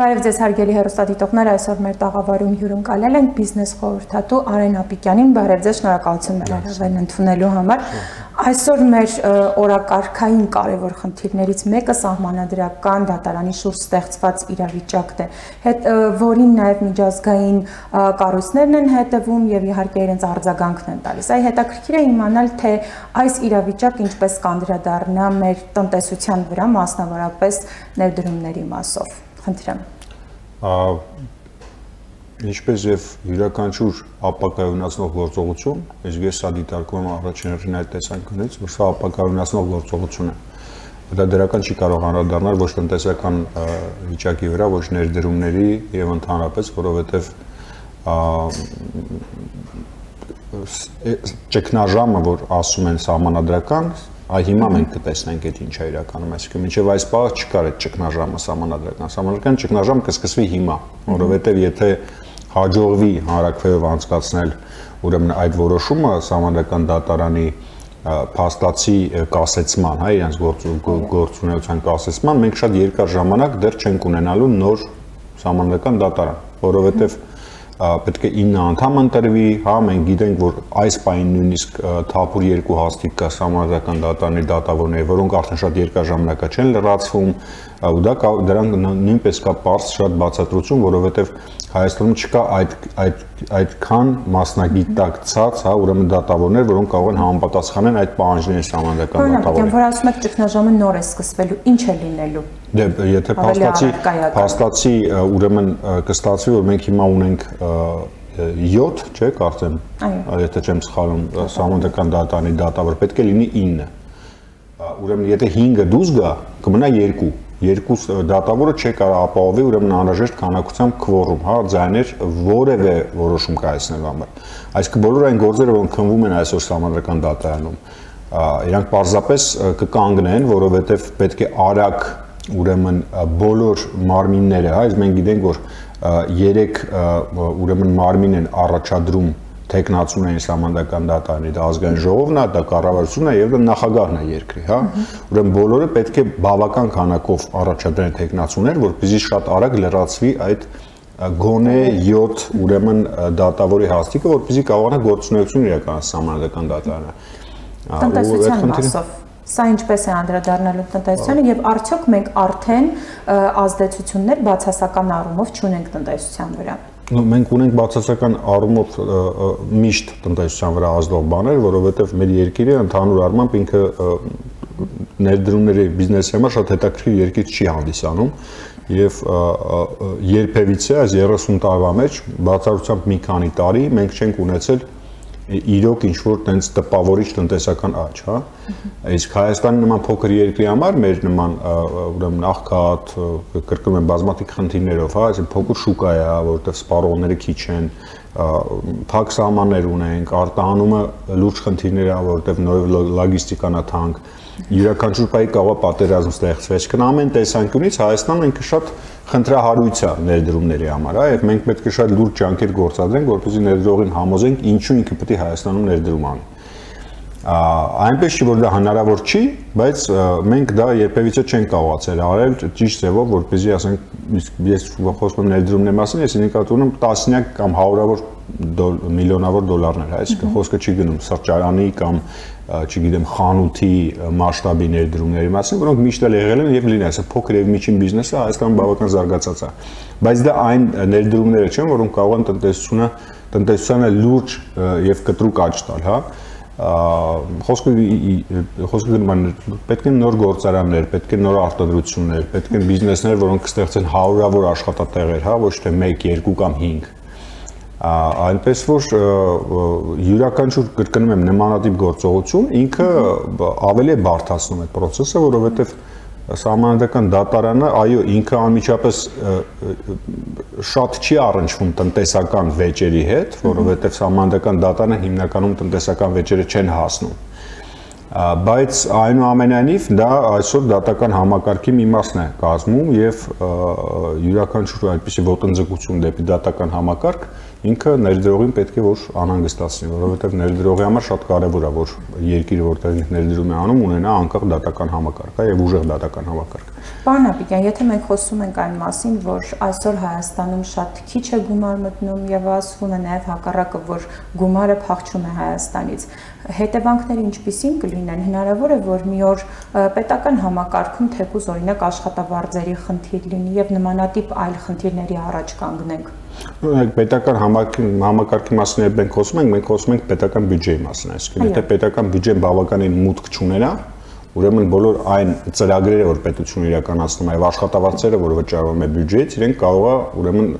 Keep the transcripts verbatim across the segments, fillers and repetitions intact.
Բարև ձեզ հարգելի հեռուստադիտողներ, այսօր մեր տաղավարում հյուրընկալել ենք բիզնես խորհրդատու Արեն Ապիկյանին, բարև ձեզ, շնորհակալություն մեր հրավերն ընդունելու համար։ Այսօր մեր օրակարգային կարևոր խնդիրներից մեկը սահմանադրական դատարանի շուրջ ստեղծված իրավիճակն է, որին նաև միջազգային կառույցներն են հետևում եւ իհարկե իրենց արձագանքն են տալիս։ Այ հետաքրքիր է իմանալ, թե այս իրավիճակը ինչպես կանդրադառնա մեր տնտեսության վրա, մասնավորապես ներդրումների մասով։ Խնդրեմ։ Ինչպես եւ յուրաքանչյուր ապակայունացնող գործողություն, իսկ ես սա դիտարկում եմ առաջին այդ տեսանկյունից, որ սա ապակայունացնող գործողություն է։ Դա դրական չի կարող անդրադառնալ ոչ տնտեսական վիճակի վրա, ոչ ներդրումների եւ ընդհանրապես, որովհետեւ ճգնաժամը, որ ասում են սահմանադրական, այ հիմա մենք կտեսնենք այդ ինչա իրականում, այսինքն մինչև այս պահ չկար այդ ճգնաժամը սահմանադրական, սահմանադրական ճգնաժամը կսկսվի հիմա, որովհետև եթե հաջողվի հանրաքվեով անցկացնել ուրեմն այդ որոշումը սահմանադրական դատարանի փաստացի կասեցման, հա, իրենց գործունեության կասեցման, մենք շատ երկար ժամանակ դեռ չենք ունենալու նոր սահմանադրական դատարան, որովհետև պետք է ինը անդամ ընտրվի, հա, մենք գիտենք, որ այս պահին նույնիսկ թափուր երկու հաստիկ կա սահմանադրական դատարանի դատավորները, որոնք արդեն շատ երկար ժամանակ չեն լրացվում, ու դա դրանք նույնպես կա պարզ շատ բացատրություն, որովհետև Հայաստանում չկա այդ այդ այդքան մասնագիտացած, հա, ուրեմն դատավորներ, որոնք կարող են համապատասխանեն այդ պահանջներին սահմանադրական դատավորներին։ Որ ասում եք ճգնաժամը նոր է սկսվելու, ի՞նչ է լինելու։ Դե, եթե փաստացի փաստացի ուրեմն կստացվի, որ մենք հիմա ունենք յոթ, չէ՞, կարծեմ, եթե չեմ սխալվում, սահմանադրական դատարանի դատավոր պետք է լինի ինը։ Ուրեմն եթե հինգը դուրս գա, կմնա երկու։ Երկու դատավորը չի կարող ապահովել ուրեմն անհրաժեշտ քանակությամբ քվորում, հա, ձայներ որևէ որոշում կայացնելու համար։ Այսինքն բոլոր այն գործերը, որոնք քննվում են այսօր համանրական դատարանում, իրանք պարզապես կկանգնեն, որովհետև պետք է արագ ուրեմն բոլոր մարմինները, հա, իսկ մենք գիտենք, որ երեք ուրեմն մարմին են առաջադրում տեխնացուն են համանրական դատարանի, դա ազգային ժողովն է, դա կառավարությունն է եւ դա նախագահն է երկրի, հա։ Ուրեմն բոլորը պետք է բավական քանակով առաջադրեն տեխնացուներ, որպեսզի շատ արագ լրացվի այդ գոնե յոթ ուրեմն դատավորի հաստիկը, որպեսզի կարողանա գործունեություն իրականացնել համանրական դատարանը։ Տնտեսության մասով սա ինչպես է անդրադառնալու տնտեսությանը եւ արդյոք մենք արդեն ազդեցություններ բացասական առումով չունենք տնտեսության վրա։ Մենք ունենք բացասական առումով միշտ տնտեսության վրա ազդող բաներ, որովհետև մեր երկիրը ընդհանուր առմամբ ինքը ներդրումների բիզնեսի համար շատ հետաքրքիր երկիր չի հանդիսանում եւ երբևիցե այս երեսուն տարվա մեջ բացառությամբ մի քանի տարի մենք չենք ունեցել իրոք ինչ որ տենց տպավորիչ տնտեսական աճ, հա։ Իսկ Հայաստանի նման փոքր երկրի համար մեր նման ուրեմն աղքատ կրկնում են բազմաթիվ խնդիրներով, հա, այսինքն փոքր շուկա է, որտեղ սպառողները քիչ են, փակ սահմաններ ունենք, արտահանումը լուրջ խնդիրներ է, որտեղ նոր լոգիստիկան է թանկ, յուրաքանչյուր պահի կարող պատերազմ ստեղծվի, կն ամեն տեսանկյունից Հայաստանը ինքը շատ խնդրահարույց է ներդրումների համար, հա, եւ մենք պետք է շատ լուրջ ջանքեր գործադրենք, որպեսզի ներդրողին համոզենք, ինչու ինքը պետք է Հայաստանում ներդրում անի։ Այնպես չի, որ դա հնարավոր չի, բայց մենք դա երբևիցե չենք կարողացել արել ճիշտ ձևով, որպեսզի ասենք, ես խոսում եմ ներդրումների մասին, ես ինքնատուրում տասնյակ կամ հարյուրավոր միլիոնավոր դոլարներ, այսինքն խոսքը չի գնում սրճարանի կամ չգիտեմ խանութի մասշտաբի ներդրումների մասին, որոնք միշտ էլ եղել են եւ լինել, այսինքն փոքր եւ միջին բիզնեսը Հայաստանում բավական զարգացած է, բայց դա այն ներդրումները չեն, որոնք կարող են տնտեսությունը տնտեսությանը լուրջ եւ կտրուկ աճ տալ, հա։ Խոսքը խոսքը դնում են պետք է նոր գործարաններ, պետք է նոր արտադրություններ, պետք է բիզնեսներ, որոնք կստեղծեն հարյուրավոր աշխատատեղեր, հա, ոչ թե մեկ, երկու կամ հինգ։ Այնպես որ յուրաքանչյուր կրկնում եմ նմանատիպ գործողություն, ինքը ավելի է բարդացնում այդ process-ը, որովհետև սահմանադրական դատարանը, այո, ինքը անմիջապես շատ չի առնչվում տնտեսական վեճերի հետ, որովհետև սահմանադրական դատարանը հիմնականում տնտեսական վեճերը չեն հասնում։ Բայց այնուամենայնիվ դա այսօր դատական համակարգի մի մասն է կազմում եւ յուրաքանչյուր այդպիսի ոտնձգություն դեպի դատական համակարգ ինքը ներդրողին պետք է որ անհանգստացնի, որովհետեւ ներդրողի համար շատ կարեւոր է որ երկիրը որտեղ ներդրում է անում ունենա անկախ դատական համակարգ, հա, եւ ուժեղ դատական համակարգ։ Պարոն Ապիկյան, եթե մենք խոսում ենք այն մասին, որ այսօր Հայաստանում շատ քիչ է գումար մտնում եւ ասվում է նաեւ հակառակը, որ գումարը փախչում է Հայաստանից, հետևանքները ինչպիսին կլինեն, հնարավոր է, որ մի օր պետական համակարգում թեկուզ օրինակ աշխատավարձերի խնդիր լինի եւ նմանատիպ այլ խնդիրների առաջ կանգնենք։ Պետական համակարգի մասին մենք խոսում ենք, մենք խոսում ենք պետական բյուջեի մասին, այսինքն եթե պետական բյուջեն բավականին մուտք չունենա, ուրեմն բոլոր այն ծրագրերը, որ պետությունը իրականացնում է, եւ աշխատավարձերը, որ վճարվում է բյուջեից, իրենք կարող է ուրեմն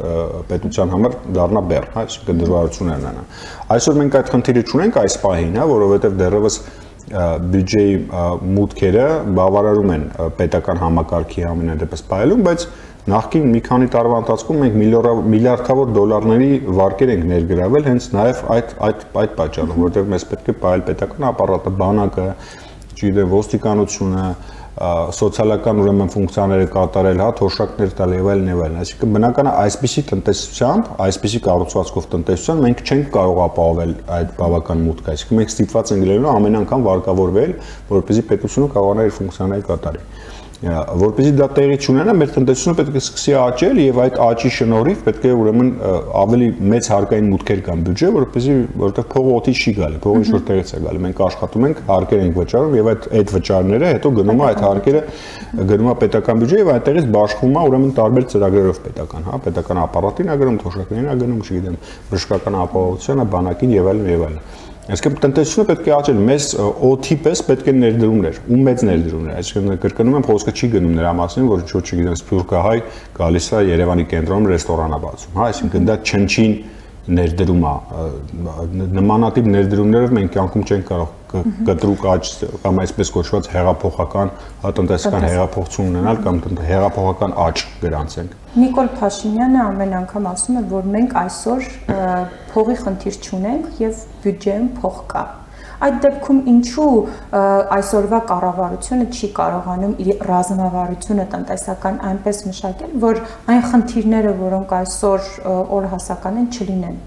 պետության համար դառնա բեռ, հա, այսինքն դժվարություն ունենան։ Այսօր մենք այդ խնդիրը չունենք այս պահին, հա, որովհետեւ դեռևս բյուջեի մուտքերը բավարարում են պետական համակարգի ամենադեպս պայելուն, բայց նախքին մի քանի տարվա ընթացքում մենք միլիարդավոր դոլարների վարկեր ենք ներգրավել հենց նաեւ այդ այդ այդ պատճառով, որտեղ մենք պետք է պայել պետական ապարատը, բանակը, Cine vosticanociune, socialական ուրեմն ֆունկցիաները կատարել, հա, թոշակներ տալ եւ այլն եւ այլն։ Այսինքն բնականա այսպիսի տնտեսությամբ, այսպիսի կառուցվածքով տնտեսության մենք չենք կարող ապահովել այդ բավական մուտքը, այսինքն մենք ստիպված ենք լինելու ամեն անգամ վարկավորվել, որպեսզի պետությունը կարողանա իր ֆունկցիաները կատարել։ Որպեսզի դա տեղի չունենա, մեր տնտեսությունը պետք է սկսի աճել եւ այդ աճի շնորհիվ պետք է ուրեմն ավելի մեծ հարկային մուտքեր կան բյուջե, որպեսզի որտեղ փողը օդի չի գալի, փողը ինչ-որ տեղից է գալի։ Մենք աշխատում ենք, հարկեր ենք վճարում եւ այդ այդ վճարները հետո գնում է այդ հարկերը գնում է պետական բյուջե եւ այդտեղից բաշխվում է ուրեմն տարբեր ծրագրերով պետական, հա, պետական ապարատին է գնում, թոշակներին է գնում, չգիտեմ, բժշկական ապահովությանը, բանակին եւ այլն եւ այլն։ Այսինքն տնտեսությունը պետք է աճել, մեզ օթի պես պետք է ներդրումներ, ու մեծ ներդրումներ, այսինքն կրկնում եմ, խոսքը չի գնում նրա մասին, որ ինչ-որ չգիտեմ, Սփյուռքը հայ գալիս է Երևանի կենտրոնում ռեստորան է բացում, հա, այսինքն դա չնչին ներդրում է, նմանատիպ ներդրումներով մենք կյանքում չենք կարող կտրուկ աճ կամ այսպես կոչված հեղափոխական, հա, տնտեսական հեղափոխություն ունենալ կամ հեղափոխական աճ գրանցենք։ Նիկոլ Փաշինյանը ամեն անգամ ասում է, որ մենք այսօր փողի խնդիր չունենք եւ բյուջեում փող կա։ Այդ դեպքում ինչու այսօրվա կառավարությունը չի կարողանում իր ռազմավարությունը տնտեսական այնպես մշակել, որ այն խնդիրները, որոնք այսօր օրհասական են, չլինեն։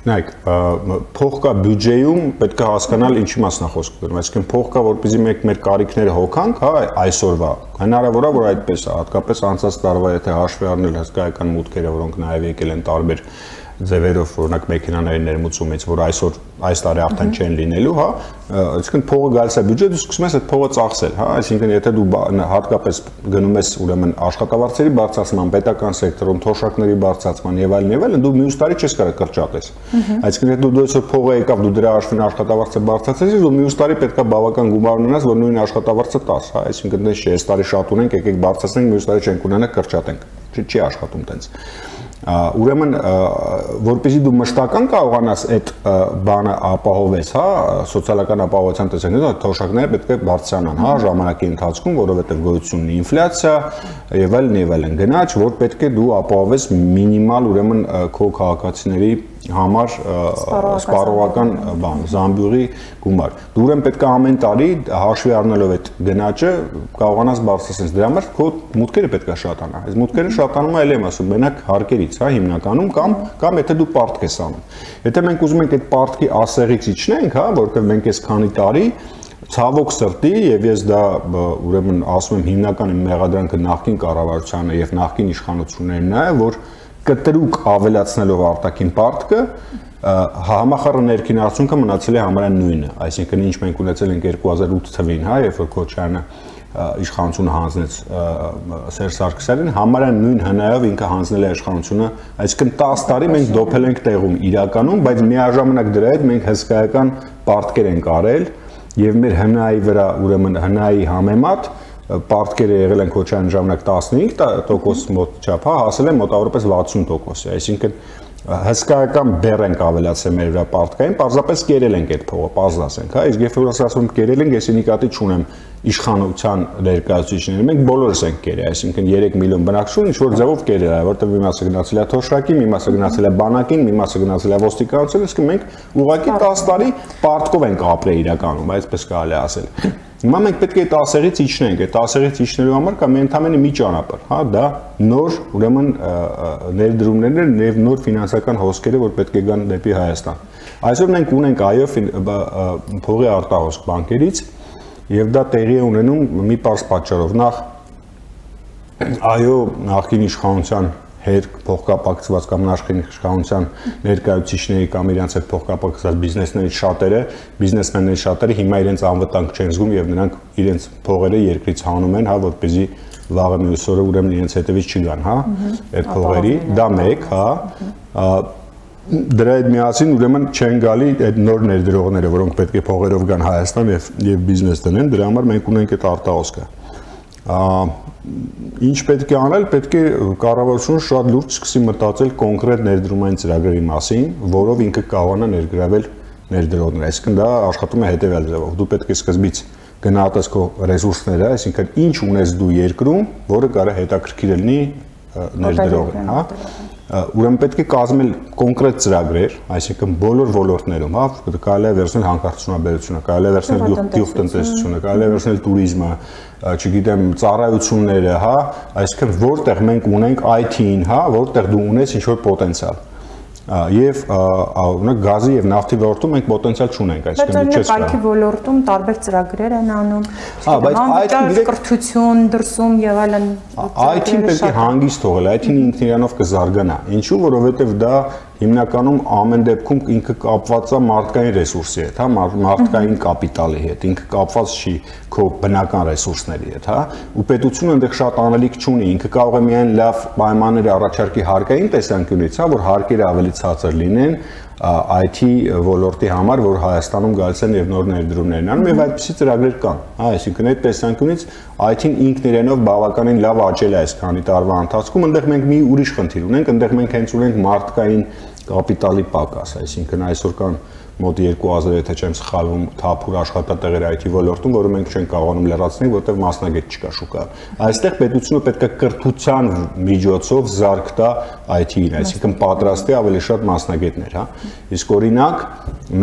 Նայեք, փող կա բյուջեում, պետք է հասկանալ ինչի մասն է խոսքը գնում, այսինքն փող կա, որպեսզի մենք մեր կարիքները հոգանք, հա, այսօրվա։ Հնարավոր է, որ այդպես է, հատկապես անցած տարվա, եթե հաշվի առնել հսկայական մուտքերը, որոնք նաև եկել են տարբեր ձևերով, օրինակ մեքենաների ներմուծումից, որ այսօր այս տարի արդեն չեն լինելու, հա, այսինքն փողը գալիս է բյուջե, դու սկսում ես այդ փողը ծախսել, հա, այսինքն եթե դու հատկապես գնում ես ուրեմն աշխատավարձերի բարձրացման, պետական սեկտորում թոշակների բարձրացման եւ այլն եւ այլն, դու մյուս տարի չես կարող կրճատես։ Այսինքն եթե դու այսօր փողը եկավ, դու դրա արժին աշխատավարձը բարձրացես, դու մյուս տարի պետքա բավական գումար ունենաս, որ նույն աշխատավարձը տաս, հա, այսինքն դե այս տարի շատ ունենք, եկեք բարձրացնենք, մյուս տարի չենք ունենա, կրճատենք։ Չի աշխատում տենց։ Ուրեմն որպեսզի դու մշտական կարողանաս այդ բանը ապահովես, հա, սոցիալական ապահովության տեսանկյունից թոշակները պետք է բարձրանան, հա, ժամանակի ընթացքում, որովհետև գոյություն ունի ինֆլյացիա եւ այլն եւ այլն գնաչ, որ պետք է դու ապահովես մինիմալ ուրեմն քո քաղաքացիների համար սպառողական բան, զամբյուղի գումար։ Դու ուրեմն պետք է ամեն տարի հաշվի առնելով այդ գնաճը կարողանաս բարձրացնել, դրա համար քո մուտքերը պետք է շատանա։ Այս մուտքերը շատանում է, ելեմ ասում, մենակ հարկերից, հա, հիմնականում կամ կամ եթե դու պարտք ես անում։ Եթե մենք ուզում ենք այդ պարտքի ասեղից իջնենք, հա, որովհետև մենք այս քանի տարի ցավոք սրտի եւ ես դա ուրեմն ասում եմ հիմնական մեղադրանքը նախկին կառավարությանը եւ նախկին իշխանություններին նա է, որ կտրուկ ավելացնելով արտաքին պարտքը համախառը ներքին արդյունքը մնացել է համարյա նույնը, այսինքն ինչ մենք ունեցել ենք երկու հազար ութ թվին, հա, երբ որ Քոչարյանը իշխանությունը հանձնեց Սերժ Սարգսյանին, համարյա նույն հնայով ինքը հանձնել է իշխանությունը, այսինքն տասը տարի մենք դոփել ենք տեղում իրականում, բայց միաժամանակ դրա հետ մենք հսկայական պարտքեր ենք արել եւ մեր հնայի վրա ուրեմն հնայի համեմատ պարտքերը եղել են Քոչարյանի ժամանակ տասնհինգ տոկոս մոտ չափ, հա, հասել է մոտավորապես վաթսուն տոկոսի, այսինքն հսկայական բեռ ենք ավելացել մեր վրա պարտքային, պարզապես կերել ենք այդ փողը, պարզ ասենք, հա, իսկ երբ որ ասում եմ կերել ենք, ես ինքնատի չունեմ իշխանության ներկայացուցիչները, մենք բոլորս ենք կերել, այսինքն երեք միլիոն բնակչություն ինչ որ ձևով կերել է, որտեղ մի մասը գնացել է թոշակի, մի մասը գնացել է բանակին, մի մասը գնացել է ոստիկանության, իսկ մենք ուղղակի տասը տարի պարտքով ենք ապրել իրականում, այսպես կարելի է ասել։ Հիմա մենք պետք է այդ ասեղից իջնենք, այդ ասեղից իջնելու համար կա միանգամայն մի ճանապարհ, հա, դա նոր ուրեմն ներդրումներն են եւ նոր ֆինանսական հոսքերը, որ պետք է գան դեպի Հայաստան։ Այսօր մենք ունենք այո փողի արտահոսք բանկերից եւ դա տեղի է ունենում մի բարձր պատճառով, նախ Այո, նախկին իշխանության հետ փոխկապակցված կամ նախկին իշխանության ներկայացուցիչների կամ իրենց հետ փոխկապակցված բիզնեսների շատերը, բիզնեսմենների շատերը հիմա իրենց անվտանգ չեն զգում եւ նրանք իրենց փողերը երկրից հանում են, հա, որպեսզի վաղը մյուս օրը ուրեմն իրենց հետևից չգան, հա, այդ փողերի, դա մեկ, հա, դրա հետ միասին ուրեմն չեն գալի այդ նոր ներդրողները, որոնք պետք է փողերով գան Հայաստան եւ եւ բիզնես դնեն, դրա համար մենք ունենք այդ արտահոսքը։ Ինչ պետք է անել, պետք է կառավարությունը շատ լուրջ սկսի մտածել կոնկրետ ներդրումային ծրագրերի մասին, որով ինքը կարողանա ներգրավել ներդրողներ։ Այսինքն դա աշխատում է հետեւյալ ձևով. դու պետք է սկզբից գնահատես քո ռեսուրսները, այսինքն ինչ ունես դու երկրում, որը կարա հետաքրքիր լինի ներդրողին, հա։ Ուրեմն պետք է կազմել կոնկրետ ծրագրեր, այսինքն բոլոր ոլորտներում, հա, կարելի է վերցնել հանքարդյունաբերությունը, կարելի է վերցնել գյուղ տնտեսությունը, կարելի է վերցնել туриզմը, չգիտեմ, ծառայությունները, հա, այսինքն որտեղ մենք ունենք այ թի-ին, հա, որտեղ դու ունես ինչ-որ պոտենցիալ։ Եվ օրինակ գազի եւ նավթի ոլորտում մենք պոտենցիալ չունենք, այսինքն դու չես կարող։ Բայց այդ ոլորտում տարբեր ծրագրեր են անում։ Հա, բայց այդ կրթություն, դրսում եւ այլն։ Այդ-ին պետք է հանգիստ թողել, այդ-ին ինքն իրանով կզարգանա։ Ինչու՞, որովհետեւ դա հիմնականում ամեն դեպքում ինքը կապված է մարդկային ռեսուրսի հետ, հա, մարդկային կապիտալի հետ, ինքը կապված չի քո բնական ռեսուրսների հետ, հա, ու պետությունը այնտեղ շատ անելիք չունի, ինքը կարող է միայն լավ պայմաններ առաջարկի հարկային տեսանկյունից, հա, որ հարկերը ավելի ցածր լինեն այ թի ոլորտի համար, որ Հայաստանում գալիս են եւ նոր ներդրումներն անում եւ այդպիսի ծրագրեր կան, հա, այսինքն այդ տեսանկյունից այ թի-ն ինքն իրենով բավականին լավ աճել է այս քանի տարվա ընթացքում, այնտեղ մենք մի ուրիշ խնդիր ունենք, այնտեղ մենք հենց ունենք մարդկային կապիտալի պակաս, այսինքն այսօր կան մոտ երկու հազար, եթե չեմ սխալվում, թափուր աշխատատեղեր այ թի ոլորտում, որը մենք չենք կարողանում լրացնել, որտեղ մասնագետ չկա շուկա։ Այստեղ պետությունը պետք է կրթության միջոցով զարգտա այ թի-ին, այսինքն պատրաստի ավելի շատ մասնագետներ, հա։ Իսկ օրինակ,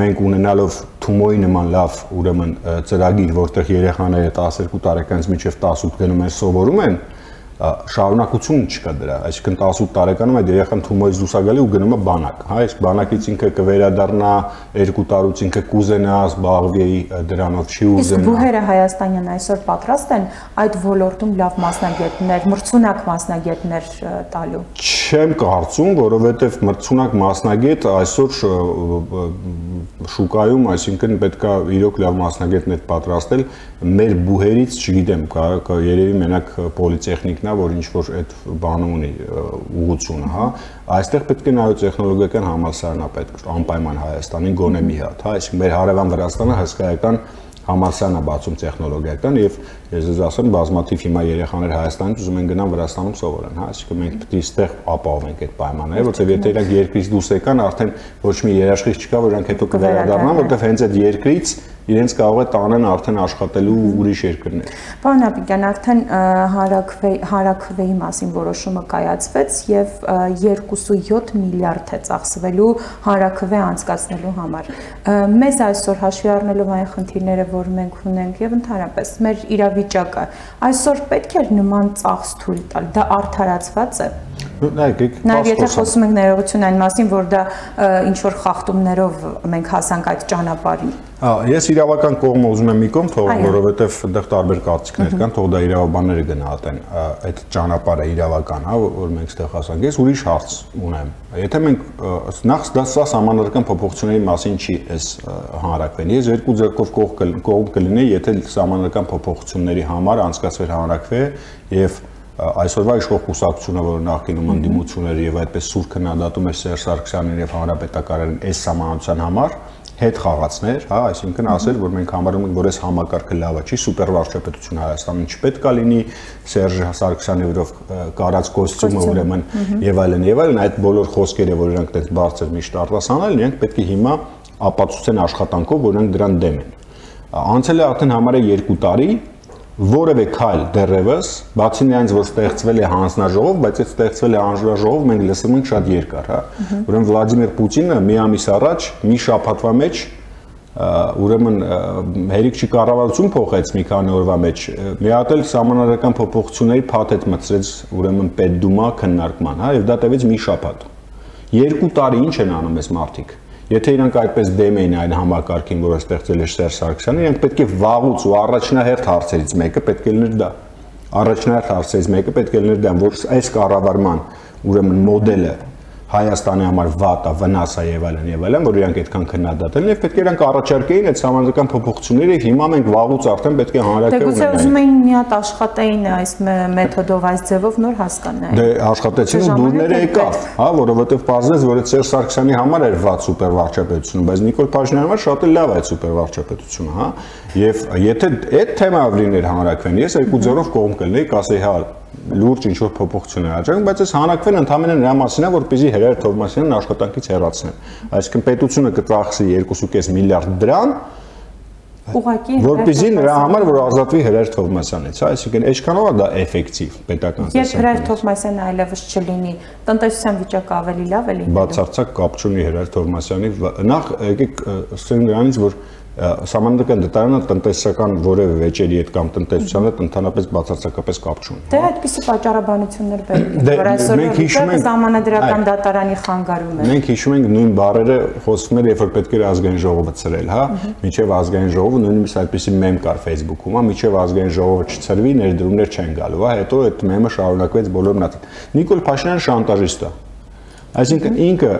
մենք ունենալով Թումոյի նման լավ, ուրեմն ծրագիր, որտեղ երեխաները տասներկու տարեկանից մինչև տասնութ գնում են սովորում են, շարունակություն չկա դրա, այսինքն տասնութ տարեկանում այդ երեխան Թումոյից դուրս է գալի ու գնում է բանակ, հա, իսկ բանակից ինքը կվերադառնա երկու տարուց, ինքը կուզենա զբաղվի դրանով, չի ուզենա։ Իսկ բուհերը հայաստանյան այսօր պատրաստ են այդ ոլորտում լավ մասնագետներ, մրցունակ մասնագետներ տալու։ Չեմ կարծում, որովհետև մրցունակ մասնագետ այսօր շուկայում, այսինքն պետք է իրոք լավ մասնագետներ պատրաստել, մեր բուհերից, չգիտեմ, երևի մենակ պոլիտեխնիկն որ ինչ-որ այդ բանը ունի ուղղությունը, հա, այստեղ պետք է նաև տեխնոլոգիական համալսարանա պետք է անպայման Հայաստանին գոնե մի հատ, հա, իսկ մեր հարևան Վրաստանը հսկայական համալսարան է բացում տեխնոլոգիական եւ ես ես ասեմ բազմաթիվ հիմա երեխաներ Հայաստանից ուզում են գնան Վրաստանում սովորեն, հա, այսինքն մենք պետք է այստեղ ապահովենք այդ պայմանները, որովհետեւ եթե իրանք երկրից դուրս եկան, արդեն ոչ մի երաշխիք չկա, որ իրանք հետո կվերադառնան, որովհետեւ հենց այդ երկրից իրենց կարող է տանեն արդեն աշխատելու ուրիշ երկրներ։ Պարոն Ապիկյան, արդեն հարաքվեի մասին որոշումը կայացվեց եւ երկու տոկոս յոթ միլիարդ է ծախսվելու հարաքվե անցկացնելու համար։ Մեզ այսօր հաշվի առնելով այն խնդիրները, որ մենք ունենք եւ ընդհանրապես մեր իրավիճակը, այսօր պետք է նման ծախս թույլ տալ, դա արդարացված է։ Նաև եթե խոսում ենք ներողություն այն մասին, որ դա ինչ-որ խախտումներով մենք հասանք այդ ճանապարհին։ Ես իրավական կողմը ուզում եմ մի կողմ թողել, որովհետև այդտեղ տարբեր կարծիքներ կան, թող դա իրավաբանները գնահատեն այդ ճանապարհը իրավական, հա, որ մենք այդտեղ հասանք։ Ես ուրիշ հարց ունեմ։ Եթե մենք նախ դա սա համանրական փոփոխությունների մասին չի, այս հանրակրվեն։ Ես երկու ձեռքով կողմ կլինեի, եթե համանրական փոփոխությունների համար անցկացվեր հանրակրվե եւ այսօրվա իշխող կուսակցությունը, որ նախկինում ընդդիմությունները եւ այդպես սուր քննադատում էր Սերժ Սարգսյանին եւ հանրապետականներին այս համանացան համար, հետ խաղացներ, հա, այսինքն ասել, որ մենք համարում ենք, որ այս համակարգը լավ է, չի, սուպերվարչապետություն Հայաստանում չպետք է լինի, Սերժ Սարգսյանի վրով կարած կոստյումը ուրեմն եւ այլն եւ այլն, այդ բոլոր խոսքերը, որ իրանք դեռ բարձր միշտ արտասանել, իրենք պետք է հիմա ապացուցեն աշխատանքով, որ իրենք դրան դեմ են։ Անցել է արդեն համարը երկու տարի, որևէ քայլ դեռևս, բացի նրանից, որ ստեղծվել է հանձնաժողով, բայց այդ ստեղծվել է հանձնաժողով, մենք լսում ենք շատ երկար, հա։ Ուրեմն Վլադիմիր Պուտինը մի ամիս առաջ, մի շաբաթվա մեջ, ուրեմն հերիք չի կառավարություն փոխեց մի քանի օրվա մեջ, մի հատ էլ համանրական փոփոխությունների փաթեթ մտցրեց, ուրեմն Պետդումա քննարկման, հա, եւ դա տևեց մի շաբաթ։ Երկու տարի ինչ են անում այս մարդիկ։ Եթե իրանք այդպես դեմ էին այն համակարգին, որը ստեղծել է Սերժ Սարգսյանը, իրանք պետք է վաղուց ու առաջնահերթ հարցերից մեկը պետք է լիներ դա։ Առաջնահերթ հարցերից մեկը պետք է լիներ դեմ, որ այս կառավարման ուրեմն մոդելը Հայաստանի համար վատա, վնասա եւ այլն եւ այլն, որ իրանք այդքան քննադատել են եւ պետք է իրանք առաջարկեին այդ համանրական փոփոխությունները, հիմա մենք վաղուց արդեն պետք է հանրակրկետ ունենանք։ Դե գուցե ուզում էին մի հատ աշխատեին այս մեթոդով, այս ձևով նոր հասկանային։ Դե աշխատեցին ու դուրները եկավ, հա, որովհետեւ բազնես, որ այդ Սերժ Սարգսյանի համար էր վատ սուպերվարչապետությունը, բայց Նիկոլ Փաշինյանի համար շատ է լավ այդ սուպերվարչապետությունը, հա։ Եվ եթե այդ թեմայով լիներ հանրակրկետ, ես երկու նոց կողմ կլինեի, կասեի հա լուրջ ինչ-որ փոփոխություններ առաջարկում, բայց ես հանրակրկետն ընդհանրապես նրա մասին է, որպեսզի Hrayr Tovmasyanն աշխատանքից հեռացնեն։ Այսինքն պետությունը կծախսի երկու կես միլիարդ դրամ, ուղղակի որպեսզի նրա համար, որ ազատվի Hrayr Tovmasyanից, հա, այսինքն ինչքանով է դա էֆեկտիվ պետական ծախսը։ Եթե Hrayr Tovmasyanն այլևս չլինի, տնտեսության վիճակը ավելի լավ է լինելու։ Բացարձակ կապ չունի Hrayr Tovmasyani, նախ եկեք սկսենք նրանից, որ Սամանական դատարանը տնտեսական որևէ վեճերի հետ կամ տնտեսությանը ընդհանրապես բացարձակապես կապ չունի։ Դե այդպիսի պատճառաբանություններ բերում, որ այսօր Սահմանադրական դատարանի խանգարում է։ Մենք հիշում ենք նույն բառերը խոսվում էր, երբ որ պետք էր ազգային ժողովը ծրել, հա, մինչև ազգային ժողովը նույնիսկ այդպիսի մեմ կար Facebook-ում, հա, մինչև ազգային ժողովը չծրվի, ներդրումներ չեն գալու, հա, հետո այդ մեմը շարունակվեց բոլորնած։ Նիկոլ Փաշինյանը շանտաժիստ է։ Այսինքն ինքը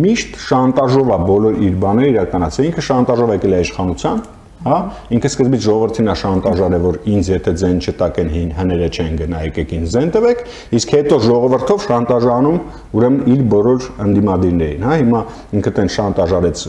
միշտ շանտաժով է բոլոր իր բաները իրականացել, ինքը շանտաժով եկել է իշխանության, հա, ինքը սկզբից ժողովրդին է շանտաժարել, որ ինձ եթե ձեն չտակեն հին հները չեն գնա, եկեք ինձ ձեն տվեք, իսկ հետո ժողովրդով շանտաժանում ուրեմն իր բոլոր ընդդիմադիրներին, հա, հիմա ինքը տեն շանտաժարեց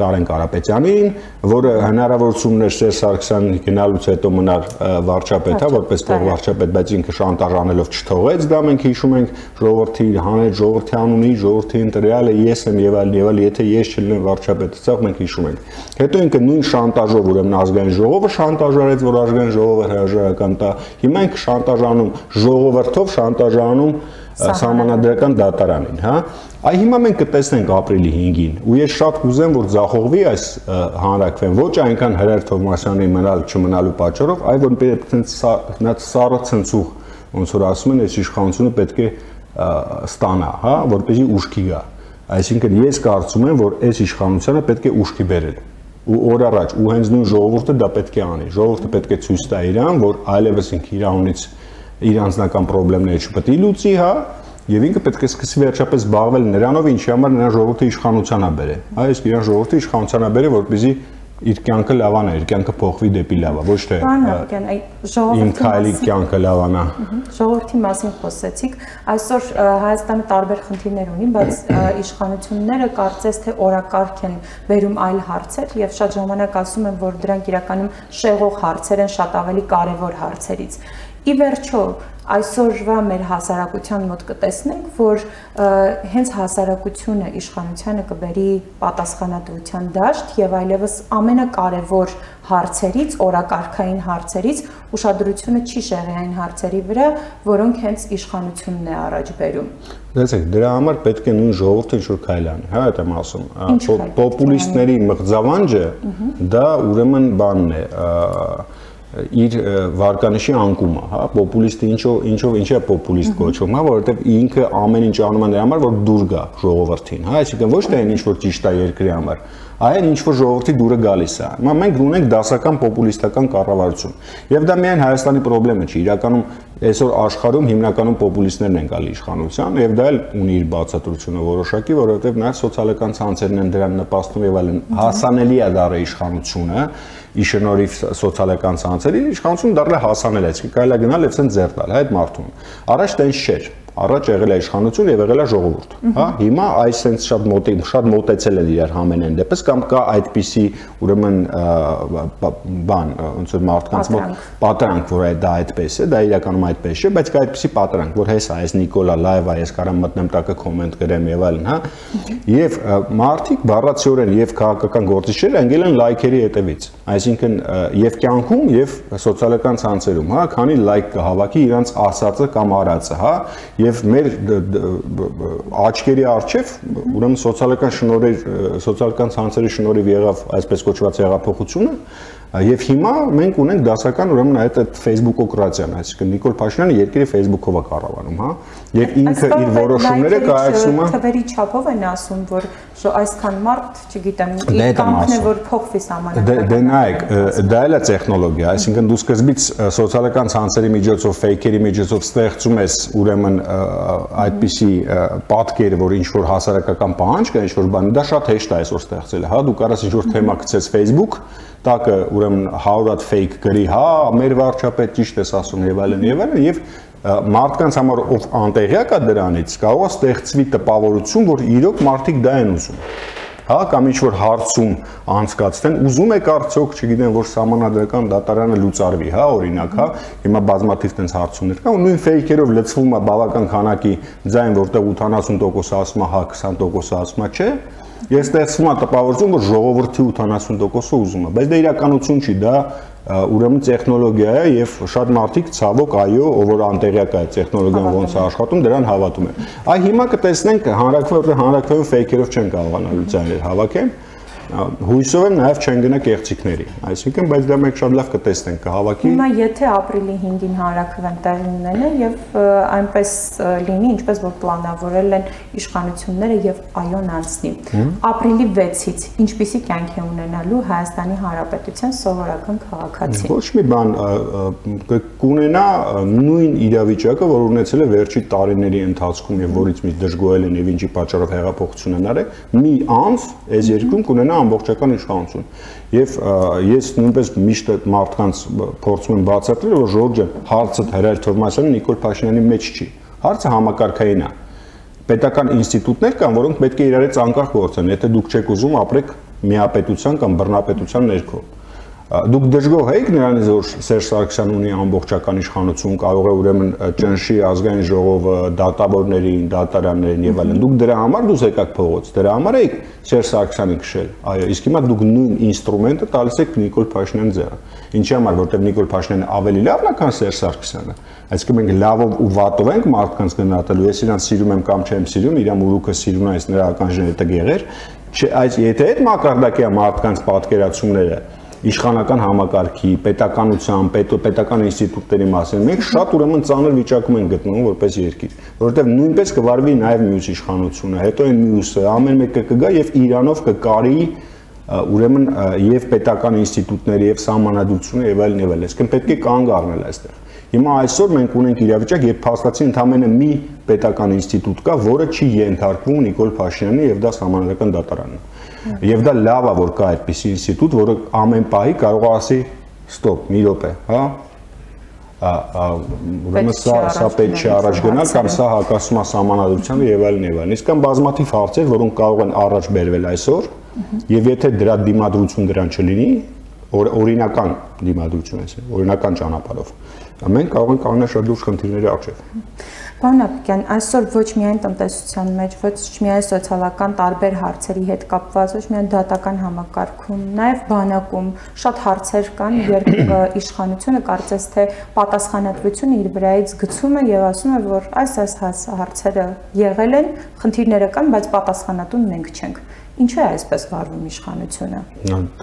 Կարեն Կարապետյանին, որը հնարավորություններ Սերժ Սարգսյանի գնալուց հետո մնար վարչապետ, հա, որպես փոխվարչապետ, բայց ինքը շանտաժանելով չթողեց, դա մենք հիշում ենք, ժողովրդի հանել, ժողովրդի անունի, ժողովրդի ընտրյալը ես եմ եւ այլն եւ այլն, եթե ես չլինեմ վարչապետը, ցավ մենք հիշում ենք։ Հետո ինքը նույն շանտաժով ուրեմն ազգային ժողովը շանտաժարեց, որ ազգային ժողովը հրաժարական տա։ Հիմա ինքը շանտաժանում ժողովրդով, շանտաժանում Սահմանադրական դատարանին, հա, այ հիմա մենք կտեսնենք ապրիլի հինգին, ու ես շատ կուզեմ, որ ձախողվի այս հանրակրկետը, ոչ այնքան Hrayr Tovmasyani մնալ չմնալու պատճառով, այլ որ պետք է այդ սառը ցնցուղ, ոնց որ ասում են, այս իշխանությունը պետք է ստանա, հա, որպեսզի ուշքի գա։ Այսինքն ես կարծում եմ, որ այս իշխանությունը պետք է ուշքի բերել, ու օր առաջ, ու հենց նույն ժողովուրդը դա պետք է անի, ժողովուրդը պետք է ցույց տա իրան, որ այլևս ինքը իր անունից իր անձնական խնդիրները չպետք է լուծի, հա, եւ ինքը պետք է սկսի վերջապես զբաղվել նրանով, ինչի համար նրան ժողովրդի իշխանության է բերել։ Այս իրան ժողովրդի իշխանության է բերել, որպեսզի իր կյանքը լավանա, իր կյանքը փոխվի դեպի լավա, ոչ թե ինքնալի կյանքը լավանա։ Ժողովրդի մասին խոսեցիք, այսօր Հայաստանը տարբեր խնդիրներ ունի, բայց իշխանությունները կարծես թե օրակարգ են վերում այլ հարցեր եւ շատ ժամանակ ասում են, որ դրանք իրականում շեղող հարցեր են, շատ ավելի կարեւոր հարցերից։ Ի վերջո, այսօրվա մեր հասարակության մոտ կտեսնենք, որ հենց հասարակությունը իշխանությանը կբերի պատասխանատվության դաշտ եւ այլևս ամենակարևոր հարցերից, օրակարգային հարցերից ուշադրությունը չի շեղի այն հարցերի վրա, որոնք հենց իշխանությունն է առաջ բերում։ Դեսեք, դրա համար պետք է նույն ժողովուրդը ինչ-որ քայլ անի, հա, այդ եմ ասում, պոպուլիստների մղձավանջը դա ուրեմն բանն է, իր վարկանիշի անկումը, հա, պոպուլիստը ինչով ինչով ինչա պոպուլիստ կոչվում, հա, որովհետեւ ինքը ամեն ինչ անում է նրա համար, որ դուր գա ժողովրդին, հա, այսինքն ոչ թե այն ինչ որ ճիշտ է երկրի համար, այլ ինչ որ ժողովրդի դուրը գալիս է։ Հիմա մենք ունենք դասական պոպուլիստական կառավարություն։ Եվ դա միայն Հայաստանի խնդիրը չի, իրականում այսօր աշխարհում հիմնականում պոպուլիստներն են գալի իշխանության, եւ դա էլ ունի իր բացատրությունը որոշակի, որովհետեւ նաեւ սոցիալական ցանցերն են դրան նպաստում եւ այլն։ Հասանելի է դառը իշխանությունը, ի շնորհիվ սոցիալական ցանցերի իշխանությունը դեռ հասանել է, իսկ կարելի է գնալ եւ ցենց ձեռ տալ, հա, այդ մարդուն։ Առաջ տենց չէր, առաջ եղել է իշխանություն եւ եղել է ժողովուրդ, հա, հիմա այս ցենց շատ մոտի, շատ մոտեցել են իրար համենայն դեպս, կամ կա այդպիսի ուրեմն բան, ոնց որ մարդկանց մոտ պատրանք, որ այդ դա այդպես է, դա իրականում այդպես չէ, բայց կա այդպիսի պատրանք, որ հեսա, այս Նիկոլա լայվա, ես կարամ մտնեմ տակը կոմենտ գրեմ եւ այլն, հա, եւ մարդիկ բառացիորեն եւ քաղաքական գործիչները ընկել են լայքերի հետևից, այսինքն եւ կյանքում եւ սոցիալական ցանցերում, հա, քանի լայք կհավաքի իրանց ասածը կամ արածը, հա, եւ մեր աչքերի առջեւ ուրեմն սոցիալական շնորհեր, սոցիալական ցանցերի շնորհիվ եղավ այսպես կոչված հեղափոխությունը, եւ հիմա մենք ունենք դասական ուրեմն այդ Facebook-օկրացիան, այսինքն Նիկոլ Փաշինյանը երկրի Facebook-ով է կառավարում, հա, եւ ինքը իր որոշումները կայացնում է։ Թվերի չափով են ասում, որ Șo aiscan mart, ce ghitem, ne vor pofti saman. De naik, de aia tehnologia, aici când dus căzbiți sociale ca în sansării mijloțov, fakeri mijloțov, stăhțumesc, uremen, I P C, patkeri vor inșor hasare ca campanci, ca inșor bani, dar șat hashtag s-or stăhțele. Ha, du care să-și tema câțes Facebook, dacă uremen haurat fake cări, ha, mervar ceapetiște să sun evalen, evalen, ev, մարդկանց համար ով անտեղյակ է դրանից կարող է ստեղծվի տպավորություն, որ իրոք մարդիկ դա են ուզում, հա, կամ ինչ որ հարցում անցկացնեն, ուզում եք արդյոք, չգիտեմ, որ համանadrական դատարանը լուծարվի, հա, օրինակ, հա, հիմա բազմաթիվ տենց հարցումներ կան, նույն ֆեյքերով լցվում է բավական քանակի ձայն, որտեղ ութանասուն տոկոս ասում է հա, քսան տոկոս ասում է չէ, ես ստեղծվում է տպավորություն, որ ժողովրդի ութանասուն տոկոսը ուզում է, բայց դա իրականություն չի, դա ուրեմն տեխնոլոգիա է եւ շատ մարդիկ ցավոք այո, ով որ անտեղյակ է տեխնոլոգիան ոնց է աշխատում, դրան հավատում են։ Այ հիմա կտեսնենք հանրակրթության հանրակրթության ֆեյքերով չեն կարողանալու ցաներ հավաքեն, հույսով եմ նաեւ չեն գնա կեղծիկների։ Այսինքն, բայց դա մենք շատ լավ կտեսնենք, կհավաքին։ Հիմա եթե ապրիլի հինգին հանրակրթության տեղ ունենա եւ այնպես լինի, ինչպես որ պլանավորել են իշխանությունները եւ այոն անցնի։ ապրիլի վեցից ինչպիսի կյանք է ունենալու Հայաստանի Հանրապետության սովորական քաղաքացին։ Ոչ մի բան կունենա նույն իրավիճակը, որ ունեցել է վերջի տարիների ընթացքում եւ որից մի դժգոհել են եւ ինչի պատճառով հեղափոխություն են արել, մի անց այս երկրում կունենա ամբողջական իշխանություն։ Եվ ես նույնպես միշտ այդ մարդկանց փորձում եմ բացատրել, որ Ժորժը հարցը Hrայր Թովմասյանի, Նիկոլ Փաշինյանի մեջ չի։ Հարցը համակարգային է։ Պետական ինստիտուտներ կան, որոնք պետք է իրար հետ անկախ գործեն, եթե դուք չեք ուզում ապրեք միապետության կամ բռնապետության ներքո։ Դուք դժգոհ եք նրանից, որ Սերժ Սարգսյանն ունի ամբողջական իշխանություն, կարող է ուրեմն ճնշի ազգային ժողովը, դատավորներին, դատարաններին եւ այլն։ Դուք դրա համար դուք եկաք փողոց, դրա համար եք Սերժ Սարգսյանին քշել։ Այո, իսկ հիմա դուք նույն ինստրումենտը տալիս եք Նիկոլ Փաշինյանի ձեռը։ Ինչի համար, որտեղ Նիկոլ Փաշինյանը ավելի լավն է, քան Սերժ Սարգսյանը։ Այսինքն մենք լավով ու վատով ենք մարդկանց գնահատելու։ Ես իրան սիրում եմ կամ չեմ սիրում, իրան ուրուքը սիրուն է, այս նրա ականջները տգեղեր։ Չէ, այս եթե այդ մակարդակի է մարդկանց պատկերացումները իշխանական համակարգի, պետականության, պետական ինստիտուտների մասին, մենք շատ ուրեմն ծանր վիճակում ենք գտնվում որպես երկիր, որովհետև նույնպես կվարվի նաև մյուս իշխանությունը, հետո այն մյուսը, ամեն մեկը կգա եւ Իրանով կկարի ուրեմն եւ պետական ինստիտուտները եւ համանadrությունը եւ այլն եւ այլն։ Այսինքն պետք է կանգ առնել այստեղ։ Հիմա այսօր մենք ունենք իրավիճակ, երբ փաստացի ընդամենը մի պետական ինստիտուտ կա, որը չի ենթարկվում Նիկոլ Փաշինյանի եւ դա համանadrական դատարանն է։ Եվ դա լավ է, որ կա այդպես ինստիտուտ, որը ամեն պահի կարող է ասի ստոպ, մի րոպե, հա։ Ուրեմն սա պետք չի առաջ գնալ կամ սա հակասում է համանadrությանը եւ այլն եւ այլն։ Իսկ կան բազմաթիվ հարցեր, որոնք կարող են առաջ բերվել այսօր։ Եվ եթե դրա դիմադրություն դրան չլինի, օրինական դիմադրություն է, օրինական ճանապարհով, մենք կարող ենք անցնել շատ լուրջ խնդիրների առջև։ Պարոն Ապիկյան, այսօր ոչ միայն տնտեսության մեջ, ոչ միայն սոցիալական տարբեր հարցերի հետ կապված, ոչ միայն դատական համակարգում, նաև բանակում շատ հարցեր կան, երբ իշխանությունը կարծես թե պատասխանատվությունը իր վրայից գցում է եւ ասում է, որ այս այս հարցերը եղել են, խնդիրները կան, բայց պատասխանատուն մենք չենք։ Ինչու է այսպես վարվում իշխանությունը։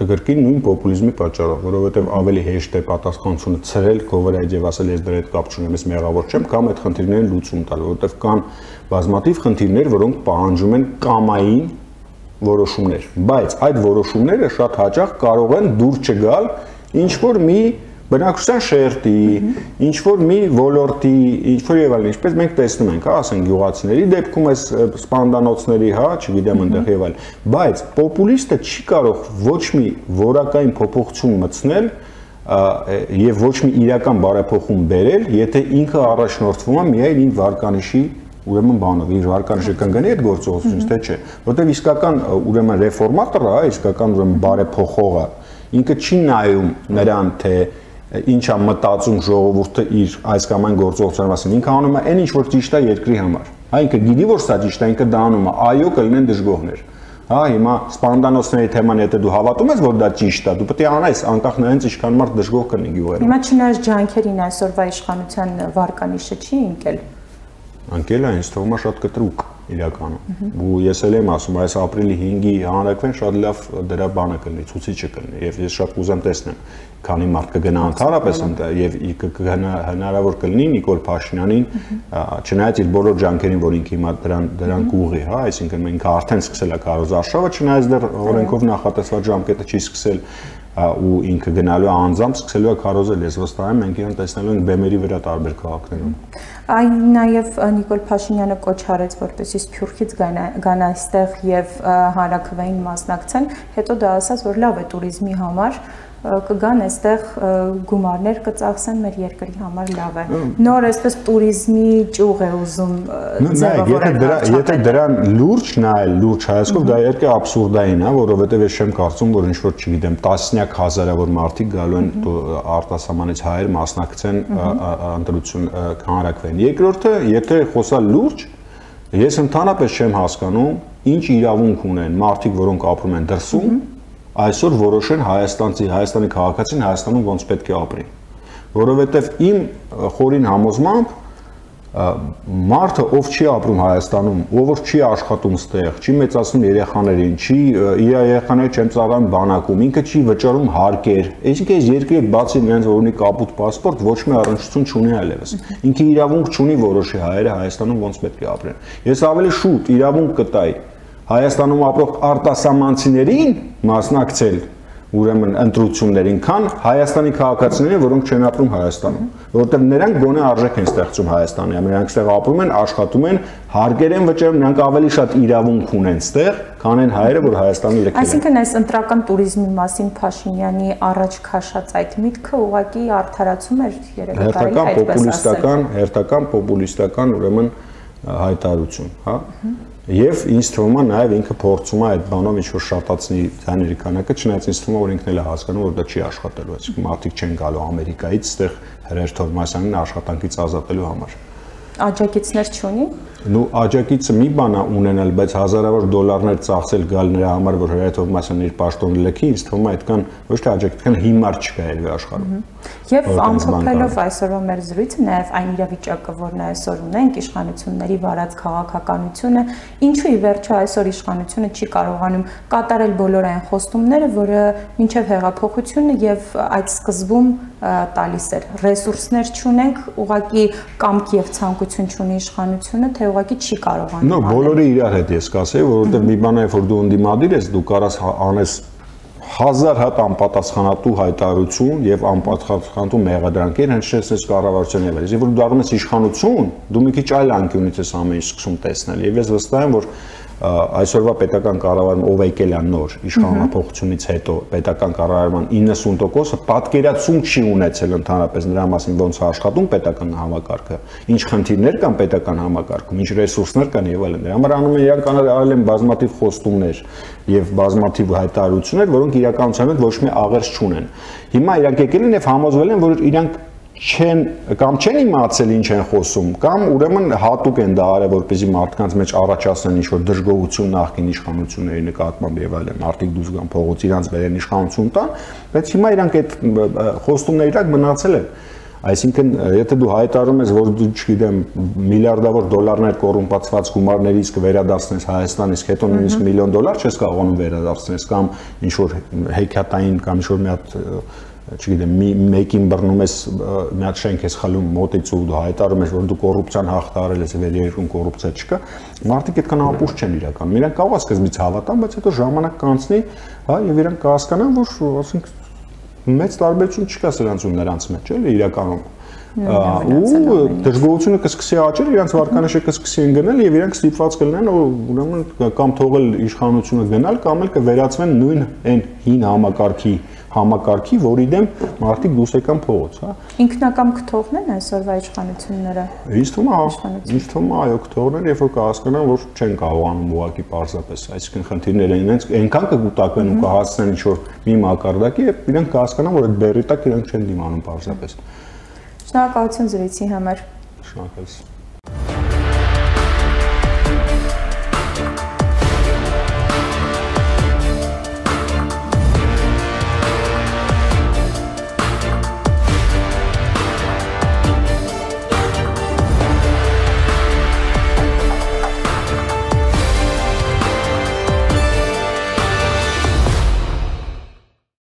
Կրկին նույն պոպուլիզմի պատճառով, որովհետև ավելի հեշտ է պատասխանատվությունը ցրել, գովերայից եւ ասել ես դրա հետ կապ չունեմ, ես մեղավոր չեմ, կամ այդ խնդիրներին լուծում տալ, որովհետև կան բազմաթիվ խնդիրներ, որոնք պահանջում են կամային որոշումներ, բայց այդ որոշումները շատ հաճախ կարող են դուր չգալ ինչ որ մի բնակության շերտի, ինչ որ մի ոլորտի, ինչ որ եւ այլն, ինչպես մենք տեսնում ենք, հա, ասենք գյուղացիների դեպքում այս սպանդանոցների, հա, չգիտեմ այնտեղ եւ այլն, բայց պոպուլիստը չի կարող ոչ մի որակային փոփոխություն մտցնել եւ ոչ մի իրական բարեփոխում բերել, եթե ինքը առաջնորդվում է միայն իր վարկանիշի ուրեմն բանով, իր վարկանիշը կընկնի այդ գործողությունից, թե չէ, որտեղ իսկական ուրեմն ռեֆորմատորը, հա, իսկական ուրեմն բարեփոխողը, ինքը չի նայում նրան, թե ինչ է մտածում ժողովուրդը իր այս կամ այն գործողության մասին, ինքը անում է այն ինչ որ ճիշտ է երկրի համար, հա, ինքը գիտի որ սա ճիշտ է, ինքը դա անում է, այո կլինեն դժգոհներ, հա, հիմա սպանդանոցների թեման եթե դու հավատում ես որ դա ճիշտ է, դու պետք է անես անկախ նրանից ինչքան մարդ դժգոհ կլինի գյուղերում։ Հիմա չնայած ջանքերին այսօրվա իշխանության վարկանիշը չի ընկել։ Անկել է, ինձ թվում է շատ կտրուկ։ իրականում ու ես էլ եմ ասում այս ապրիլի հինգի հանրակրվեն շատ լավ դրա բանը կլինի ցուցիչը կլինի եւ ես շատ կուզեմ տեսնեմ քանի մարդ կգնա ընդհանրապես եւ հնարավոր կլինի Նիկոլ Փաշինյանին չնայած իր բոլոր ջանքերին որ ինքը հիմա դրան դրան կուղի հա այսինքն մենք արդեն սկսել ենք կարոզարշավը չնայած դեռ օրենքով նախատեսված ժամկետը չի սկսել ու ինքը գնալու անձամբ սկսելու է քարոզել ես վստահ եմ մենք իրեն տեսնելու ենք բեմերի վրա տարբեր քաղաքներում այն նաև Նիկոլ Փաշինյանը կոչ արեց որպեսզի Սփյուռքից գան այստեղ եւ հանրակրվեին մասնակցեն հետո դա ասաց որ լավ է туриզմի համար կգան այստեղ գումարներ կծախսեն մեր երկրի համար լավ է նոր այսպես туриզմի ճյուղ է ուզում եթե դրան լուրջ նայել լուրջ հայացքով դա երկե աբսուրդային է որովհետեւ ես չեմ կարծում որ ինչ որ չգիտեմ տասնյակ հազարավոր մարդիկ գալու են արտասահմանից հայեր մասնակցեն ընտրություն հանրակրվեն երկրորդը եթե խոսալ լուրջ ես ընդհանրապես չեմ հասկանում ինչ իրավունք ունեն մարդիկ որոնք ապրում են դրսում այսօր որոշեն Հայաստանցի, Հայաստանի քաղաքացին Հայաստանում ոնց պետք է ապրի։ Որովհետև իմ խորին համոզմամբ մարդը ով չի ապրում Հայաստանում, ով որ չի աշխատում ստեղ, չի մեծացնում երեխաներին, չի իր երեխաները չեն ծառայում բանակում, ինքը չի վճարում հարկեր։ Այսինքն այս երկրի հետ բացի նրանց որ ունի կապուտ պասպորտ, ոչ մի առնչություն չունի այլևս։ Ինքը իրավունք չունի որոշի հայերը Հայաստանում ոնց պետք է ապրեն։ Ես ավելի շուտ իրավունք կտայի Հայաստանում ապրող արտասահմանցիներին մասնակցել ուրեմն ընտրություններին, քան Հայաստանի քաղաքացիներին, որոնք չեն ապրում Հայաստանում, որտեղ նրանք գոնե արժեք են ստեղծում Հայաստանի, նրանք ստեղ ապրում են, աշխատում են, հարգեր են վճարում, նրանք ավելի շատ իրավունք ունեն ստեղ, քան են հայերը, որ Հայաստանի իրենք են։ Այսինքն այս ընտրական տուրիզմի մասին Փաշինյանի առաջ քաշած այդ միտքը ուղղակի արդարացում էր երևակայում այդպես։ Հերթական պոպուլիստական, հերթական պոպուլիստական ուրեմն հայտարարություն, հա։ Եվ ինձ թվում է նաև ինքը փորձում է այդ բանով ինչ որ շատացնի ցաների քանակը, չնայած ինձ թվում է որ ինքն էլ է հասկանում որ դա չի աշխատելու, այսինքն մարդիկ չեն գալու Ամերիկայից, այդտեղ Hrayr Tovmasyanին աշխատանքից ազատելու համար։ Աջակիցներ չունի։ Նու աջակիցը մի բան է ունենալ, բայց հազարավոր դոլարներ ծախսել գալ նրա համար, որ Hrayr Tovmasyanն իր պաշտոնը լքի, ինձ թվում է այդքան ոչ թե աջակիցքան հիմար չկա այլևս աշխարհում։ Եվ ամփոփելով այսօրվա մեր զրույցը, նաև այն իրավիճակը, որն այսօր ունենք, իշխանությունների վարած քաղաքականությունը, ինչու ի վերջո այսօր իշխանությունը չի կարողանում կատարել բոլոր այն խոստումները, որը մինչև հեղափոխությունը եւ այդ սկզբում տալիս էր։ Ռեսուրսներ չունենք, ուղղակի կամք եւ ցանկություն չունի իշխանությունը, թե ուղղակի չի կարողանում։ Նո, բոլորը իրար հետ ես կասեի, որովհետեւ մի բան է, որ դու ընդդիմադիր ես, դու կարաս անես հազար հատ անպատասխանատու հայտարարություն եւ անպատասխանատու մեղադրանքեր, հենց ես կառավարության եւս։ Եթե որ դու դառնում ես իշխանություն, դու մի քիչ այլ անկյունից ես ամեն ինչ սկսում տեսնել։ Եվ ես վստահ եմ, որ այսօրվա պետական կառավարում ով եկել է նոր իշխանապողությունից հետո պետական կառավարման իննսուն տոկոսը պատկերացում չի ունեցել ընդհանրապես նրա մասին ոնց է աշխատում պետական համակարգը, ինչ խնդիրներ կան պետական համակարգում, ինչ ռեսուրսներ կան եւ այլն։ Դրա համար անում են իրանք արել են բազմաթիվ խոստումներ եւ բազմաթիվ հայտարարություններ, որոնք իրականության հետ ոչ մի աղերս չունեն։ Հիմա իրանք եկել են եւ համոզվել են, որ իրանք չեն կամ չեն իմացել ինչ են խոսում կամ ուրեմն հատուկ են դա արել որպեսզի մարդկանց մեջ առաջացնեն ինչ որ դժգոհություն նախկին իշխանությունների նկատմամբ եւ այլն մարդիկ դուրս գան փողոց իրանց վերեն իշխանություն տան բայց հիմա իրանք այդ խոստումների տակ մնացել են այսինքն եթե դու հայտարարում ես որ դու չգիտեմ միլիարդավոր դոլարներ կոռումպացված գումարներից կվերադարձնես Հայաստան իսկ հետո նույնիսկ միլիոն դոլար չես կարողանում վերադարձնես կամ ինչ որ հեքիաթային կամ ինչ որ մի հատ չգիտեմ, մեկին բռնում ես, մի հատ շենք ես խլում մոտից ու հայտարարում ես, որ դու կոռուպցիան հաղթարել ես, այլ երկրում կոռուպցիա չկա, մարդիկ այդքան ապուշ չեն իրականում։ Իրանք կարող է սկզբից հավատան, բայց հետո ժամանակ կանցնի, հա, եւ իրանք կհասկանան, որ ասենք մեծ տարբերություն չկա սրանց ու նրանց մեջ, էլի իրականում։ Ու դժգոհությունը կսկսի աճել, իրանք վարկանիշը կսկսի ընկնել եւ իրանք ստիպված կլինեն ուրեմն կամ թողել իշխանությունը գնալ, կամ էլ կվերածվեն նույն այն հին համակարգի համակարգի, որի դեմ մարդիկ դուրս եկան փողոց, հա։ Ինքնակամ կթողնեն այսօրվա իշխանությունները։ Ինձ թվում է, ինձ թվում է, այո, կթողնեն, երբ որ կհասկանան, որ չեն կարողանում ուղղակի պարզապես, այսինքն խնդիրները իրենց այնքան կգուտակեն ու կհասցնեն ինչ-որ մի մակարդակի, երբ իրենք կհասկանան, որ այդ բերրի տակ իրենք չեն դիմանում պարզապես։ Շնորհակալություն զրույցի համար։ Շնորհակալություն։